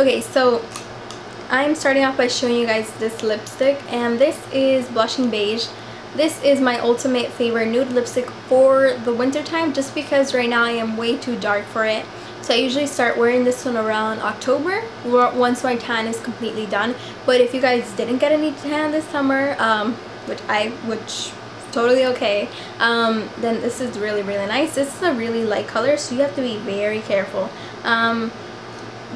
Okay, so I'm starting off by showing you guys this lipstick, and this is Blushing Beige. This is my ultimate favorite nude lipstick for the winter time, just because right now I am way too dark for it. So I usually start wearing this one around October, once my tan is completely done. But if you guys didn't get any tan this summer, which totally okay, then this is really nice. This is a really light color, so you have to be very careful.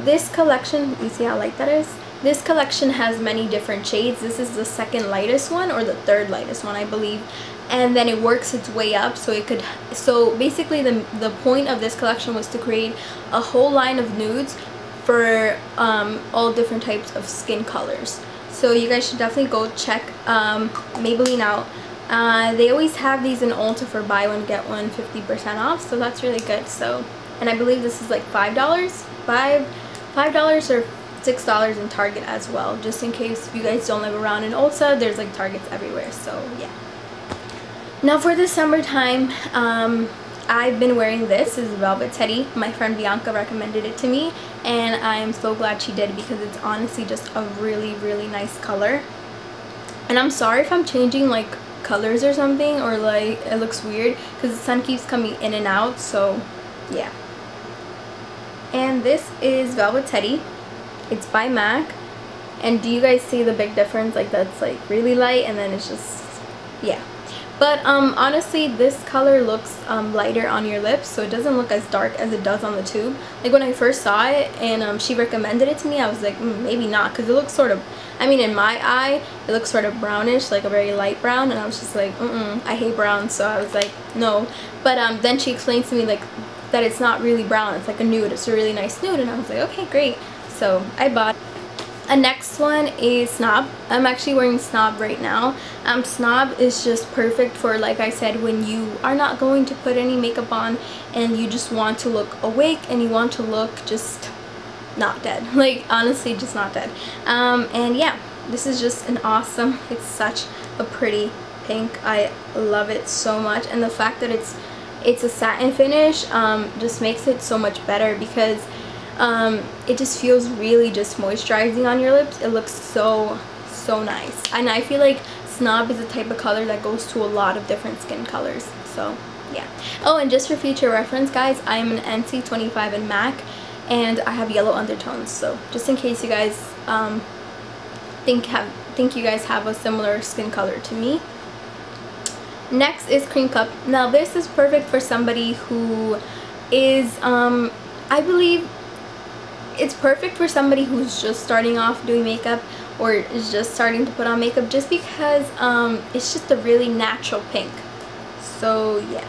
This collection, you see how light that is? This collection has many different shades. This is the second lightest one, or the third lightest one, I believe. And then it works its way up, so it could. So basically, the point of this collection was to create a whole line of nudes for all different types of skin colors. So you guys should definitely go check Maybelline out. They always have these in Ulta for buy one get one 50% off, so that's really good. So, and I believe this is like $5 or $6 in Target as well, just in case you guys don't live around in Ulta. There's like Targets everywhere, so yeah. Now for the summertime, I've been wearing this is Velvet Teddy. My friend Bianca recommended it to me, and I'm so glad she did, because it's honestly just a really nice color. And I'm sorry if I'm changing like colors or something, or like it looks weird because the sun keeps coming in and out, so yeah. And this is Velvet Teddy. It's by MAC, and do you guys see the big difference? Like, that's like really light, and then it's just, yeah. But honestly, this color looks lighter on your lips, so it doesn't look as dark as it does on the tube. Like, when I first saw it and she recommended it to me, I was like, maybe not, because it looks sort of, I mean, in my eye, it looks sort of brownish, like a very light brown, and I was just like, I hate brown, so I was like, no. But then she explained to me, like, that it's not really brown, it's like a nude, it's a really nice nude, and I was like, okay, great. So I bought. A next one is Snob. I'm actually wearing Snob right now. Snob is just perfect for, like I said, when you are not going to put any makeup on and you just want to look awake and you want to look just not dead. Like, honestly, just not dead. And yeah, this is just an awesome, it's such a pretty pink. I love it so much, and the fact that it's a satin finish just makes it so much better, because it just feels really just moisturizing on your lips. It looks so nice, and I feel like Snob is the type of color that goes to a lot of different skin colors, so yeah. Oh, and just for future reference, guys, I am an NC25 in MAC, and I have yellow undertones, so just in case you guys think you guys have a similar skin color to me. Next is Cream Cup. Now this is perfect for somebody who is I believe it's perfect for somebody who's just starting off doing makeup, or is just starting to put on makeup, just because it's just a really natural pink. So yeah,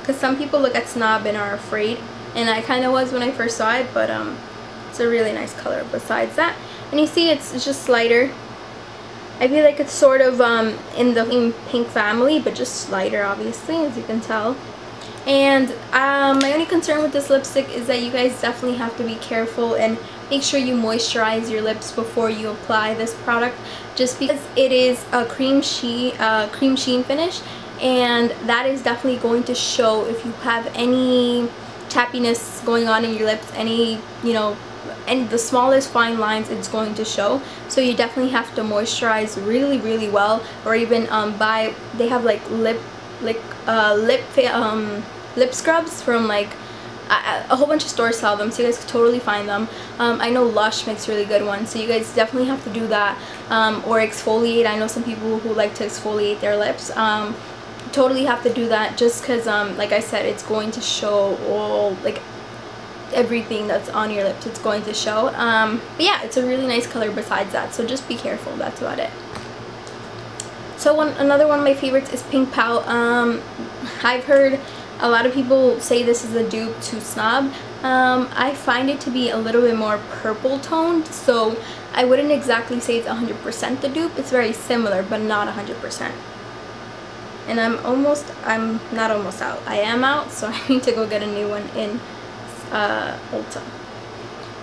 because some people look at Snob and are afraid, and I kind of was when I first saw it, but it's a really nice color besides that. And you see it's just lighter. I feel like it's sort of in the pink family, but just lighter, obviously, as you can tell. And my only concern with this lipstick is that you guys definitely have to be careful and make sure you moisturize your lips before you apply this product, just because it is a cream sheen finish, and that is definitely going to show if you have any chappiness going on in your lips, any, you know, and the smallest fine lines, it's going to show. So you definitely have to moisturize really well, or even buy, they have like lip scrubs from like a whole bunch of stores sell them, so you guys could totally find them. I know Lush makes really good ones, so you guys definitely have to do that, or exfoliate. I know some people who like to exfoliate their lips. Totally have to do that, just because like I said, it's going to show all, like, everything that's on your lips, it's going to show. But yeah, it's a really nice color besides that, so just be careful. That's about it. So another one of my favorites is Pink Pout. I've heard a lot of people say this is a dupe to Snob. I find it to be a little bit more purple toned, so I wouldn't exactly say it's 100% the dupe. It's very similar, but not 100%. And I am out, so I need to go get a new one in Ulta.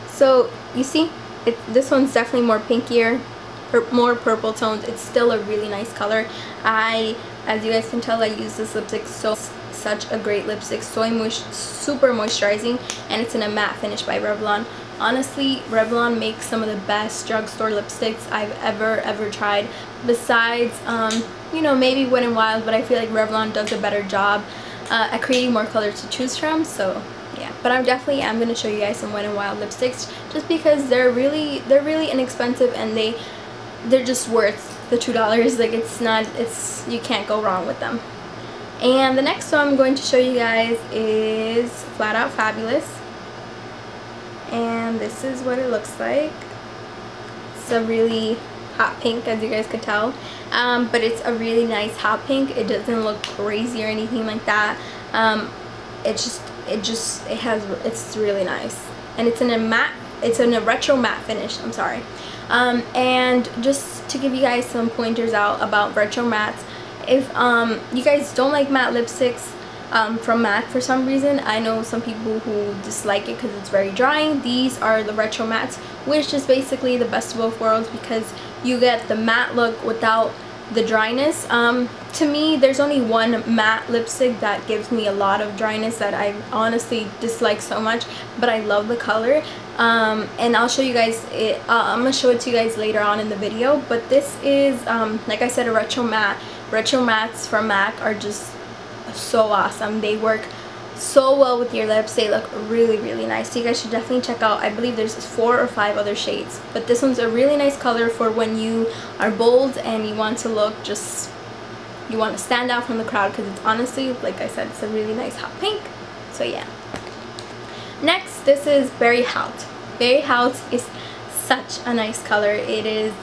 So you see, this one's definitely more pinkier, more purple tones. It's still a really nice color. As you guys can tell, I use this lipstick, so such a great lipstick, so super moisturizing, and it's in a matte finish by Revlon. Honestly, Revlon makes some of the best drugstore lipsticks I've ever tried, besides you know, maybe Wet n Wild, but I feel like Revlon does a better job at creating more color to choose from. So yeah, but I'm going to show you guys some Wet n Wild lipsticks just because they're really inexpensive and they're just worth the $2. Like, it's you can't go wrong with them. And the next one I'm going to show you guys is Flat Out Fabulous, and this is what it looks like. It's a really hot pink, as you guys could tell, but it's a really nice hot pink. It doesn't look crazy or anything like that. It's really nice, and it's in a matte, it's in a retro matte finish, I'm sorry. And just to give you guys some pointers out about retro mattes, if you guys don't like matte lipsticks from MAC for some reason, I know some people who dislike it because it's very drying. These are the retro mattes, which is basically the best of both worlds because you get the matte look without the dryness. To me, there's only one matte lipstick that gives me a lot of dryness that I honestly dislike so much, but I love the color. And I'll show you guys it. I'm gonna show it to you guys later on in the video. But this is like I said, a retro matte. Retro mattes from MAC are just so awesome. They work so well with your lips. They look really nice, so you guys should definitely check out. I believe there's 4 or 5 other shades, but this one's a really nice color for when you are bold and you want to look, just you want to stand out from the crowd, because it's honestly, like I said, it's a really nice hot pink. So yeah, next, this is Berry Haute. Berry Haute is such a nice color. It is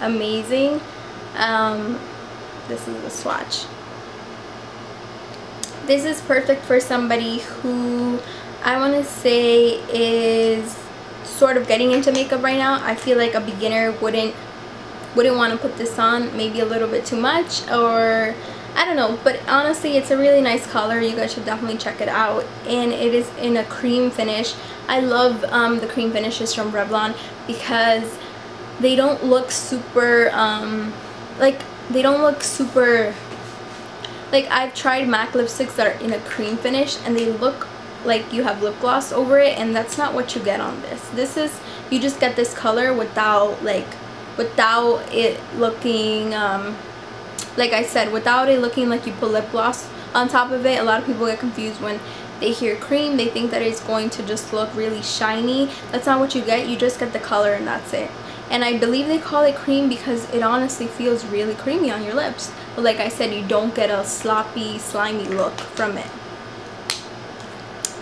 amazing. This is the swatch. This is perfect for somebody who, I want to say, is sort of getting into makeup right now. I feel like a beginner wouldn't want to put this on, maybe a little bit too much, or I don't know. But honestly, it's a really nice color. You guys should definitely check it out. And it is in a cream finish. I love the cream finishes from Revlon because they don't look super like I've tried MAC lipsticks that are in a cream finish and they look like you have lip gloss over it, and that's not what you get on this. This is, you just get this color without it looking like I said, without it looking like you put lip gloss on top of it. A lot of people get confused when they hear cream, they think that it's going to just look really shiny. That's not what you get. You just get the color and that's it. And I believe they call it cream because it honestly feels really creamy on your lips. But like I said, you don't get a sloppy, slimy look from it.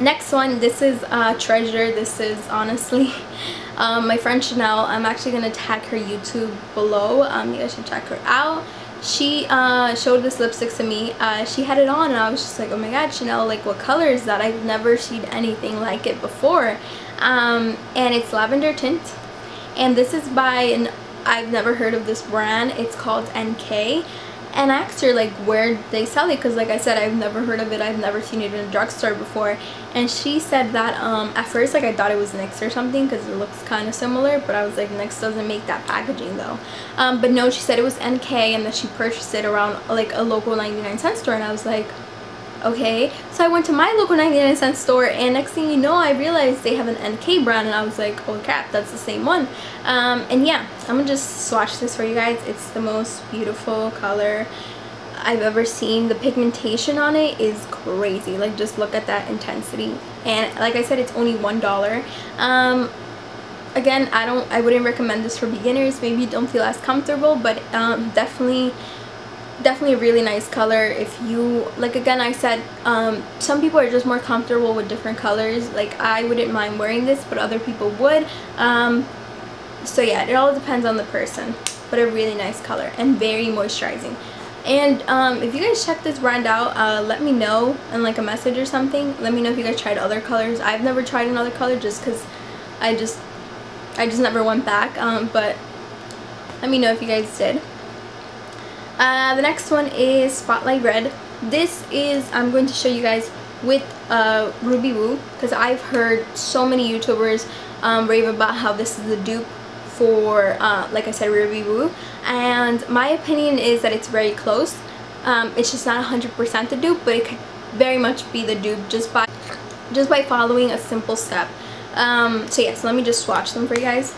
Next one, this is Treasure. This is honestly my friend Chanel. I'm actually going to tag her YouTube below. You guys should check her out. She showed this lipstick to me. She had it on and I was just like, oh my god, Chanel, like, what color is that? I've never seen anything like it before. And it's lavender tint. And this is by, I've never heard of this brand, it's called NK. And I asked her like where they sell it, because like I said, I've never heard of it, I've never seen it in a drugstore before. And she said that at first, like, I thought it was NYX or something because it looks kind of similar, but I was like, NYX doesn't make that packaging though. But no, she said it was NK and that she purchased it around like a local 99-cent store, and I was like, okay. So I went to my local 99-cent store, and next thing you know, I realized they have an NK brand, and I was like, oh crap, that's the same one. And yeah, I'm gonna just swatch this for you guys. It's the most beautiful color I've ever seen. The pigmentation on it is crazy. Like, just look at that intensity. And like I said, it's only $1. Again, I wouldn't recommend this for beginners. Maybe you don't feel as comfortable, but definitely a really nice color. If you, like, again, I said, some people are just more comfortable with different colors. Like, I wouldn't mind wearing this, but other people would. So yeah, it all depends on the person, but a really nice color and very moisturizing. And if you guys check this brand out, let me know in like a message or something. Let me know if you guys tried other colors. I've never tried another color just because I just never went back. But let me know if you guys did. The next one is Spotlight Red. This is, I'm going to show you guys with Ruby Woo, because I've heard so many YouTubers rave about how this is the dupe for, like I said, Ruby Woo. And my opinion is that it's very close. It's just not 100% the dupe, but it could very much be the dupe just by following a simple step. So yes, let me just swatch them for you guys.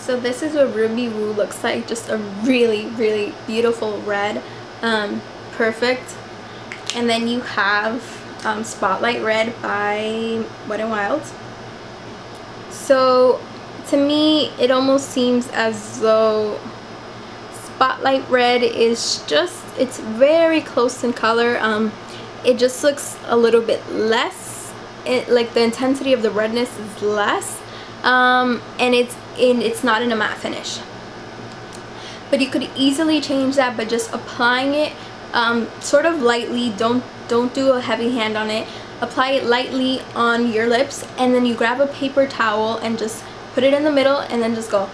So this is what Ruby Woo looks like, just a really, really beautiful red, perfect. And then you have Spotlight Red by Wet n Wild. So to me, it almost seems as though Spotlight Red is just, it's very close in color. It just looks a little bit less, like the intensity of the redness is less, and it's not in a matte finish. But you could easily change that by just applying it sort of lightly. Don't do a heavy hand on it. Apply it lightly on your lips, and then you grab a paper towel and just put it in the middle, and then just go.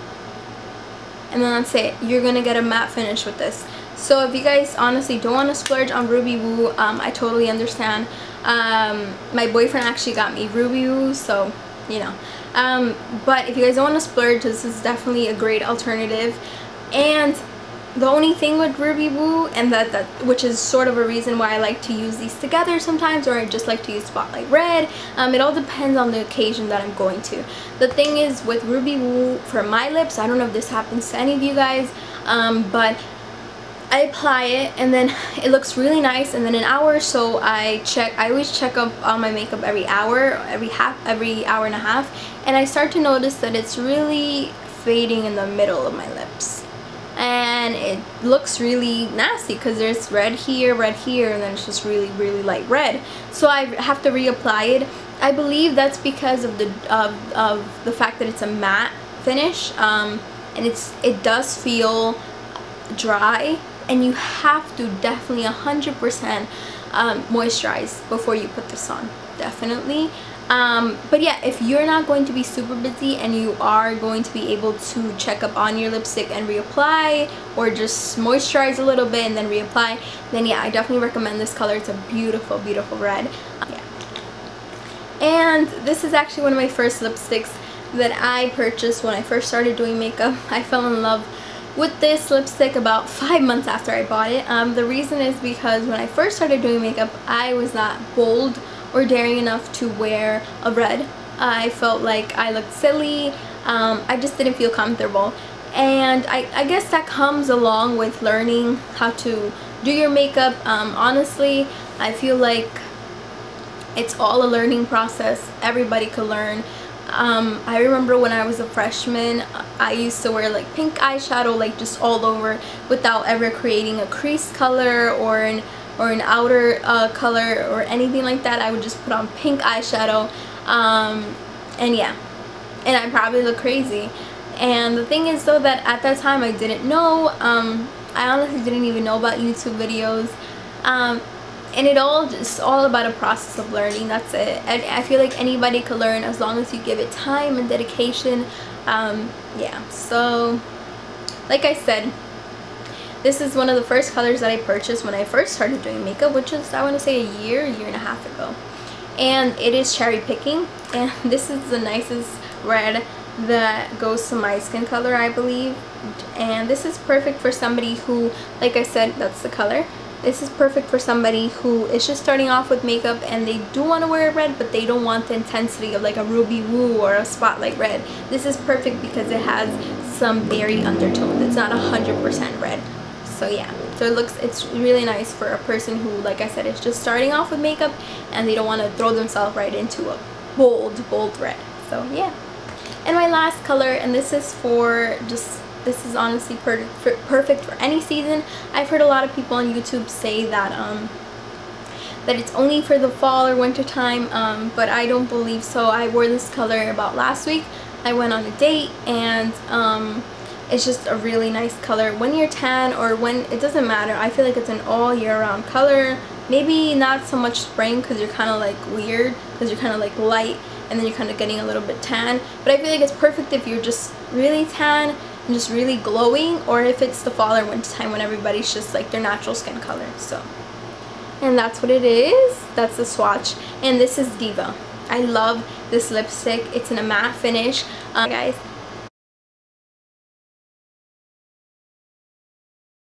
And then that's it. You're gonna get a matte finish with this. So if you guys honestly don't want to splurge on Ruby Woo, I totally understand. My boyfriend actually got me Ruby Woo, so you know. But if you guys don't want to splurge, this is definitely a great alternative. And the only thing with Ruby Woo, and that which is sort of a reason why I like to use these together sometimes, or I just like to use Spotlight Red, it all depends on the occasion that I'm going to. The thing is with Ruby Woo for my lips, I don't know if this happens to any of you guys, but I apply it and then it looks really nice, and then an hour or so I always check up on my makeup every hour, every hour and a half, and I start to notice that it's really fading in the middle of my lips, and it looks really nasty because there's red here, and then it's just really, really light red. So I have to reapply it. I believe that's because of the fact that it's a matte finish, and it does feel dry. And you have to definitely 100% moisturize before you put this on, definitely. But yeah, if you're not going to be super busy and you are going to be able to check up on your lipstick and reapply, or just moisturize a little bit and then reapply, then yeah, I definitely recommend this color. It's a beautiful, beautiful red. Yeah. And this is actually one of my first lipsticks that I purchased when I first started doing makeup. I fell in love with this lipstick about 5 months after I bought it. The reason is because when I first started doing makeup, I was not bold or daring enough to wear a red. I felt like I looked silly. I just didn't feel comfortable, and I guess that comes along with learning how to do your makeup. Honestly, I feel like it's all a learning process. Everybody could learn. I remember when I was a freshman, I used to wear like pink eyeshadow, like just all over, without ever creating a crease color or an outer color or anything like that. I would just put on pink eyeshadow, and yeah, and I probably look crazy. And the thing is though that at that time I didn't know, I honestly didn't even know about YouTube videos, and it all just all about a process of learning. That's it. And I feel like anybody could learn as long as you give it time and dedication. Yeah, so like I said, this is one of the first colors that I purchased when I first started doing makeup, which is, I want to say, a year and a half ago. And it is Cherry Picking, and this is the nicest red that goes to my skin color, I believe. And this is perfect for somebody who, like I said, that's the color. This is perfect for somebody who is just starting off with makeup and they do want to wear red, but they don't want the intensity of like a Ruby Woo or a Spotlight Red. This is perfect because it has some berry undertones. It's not 100% red. So yeah, so it's really nice for a person who, like I said, is just starting off with makeup and they don't want to throw themselves right into a bold red. So yeah. And my last color, and this is for just, this is honestly perfect for any season. I've heard a lot of people on YouTube say that that it's only for the fall or winter time, but I don't believe so. I wore this color about last week. I went on a date, and it's just a really nice color when you're tan, or when, it doesn't matter. I feel like it's an all year round color. Maybe not so much spring, because you're kind of like weird, because you're kind of like light and then you're kind of getting a little bit tan. But I feel like it's perfect if you're just really tan and just really glowing, or if it's the fall or winter time when everybody's just like their natural skin color. So, and that's what it is. That's the swatch. And this is Diva. I love this lipstick. It's in a matte finish. Guys,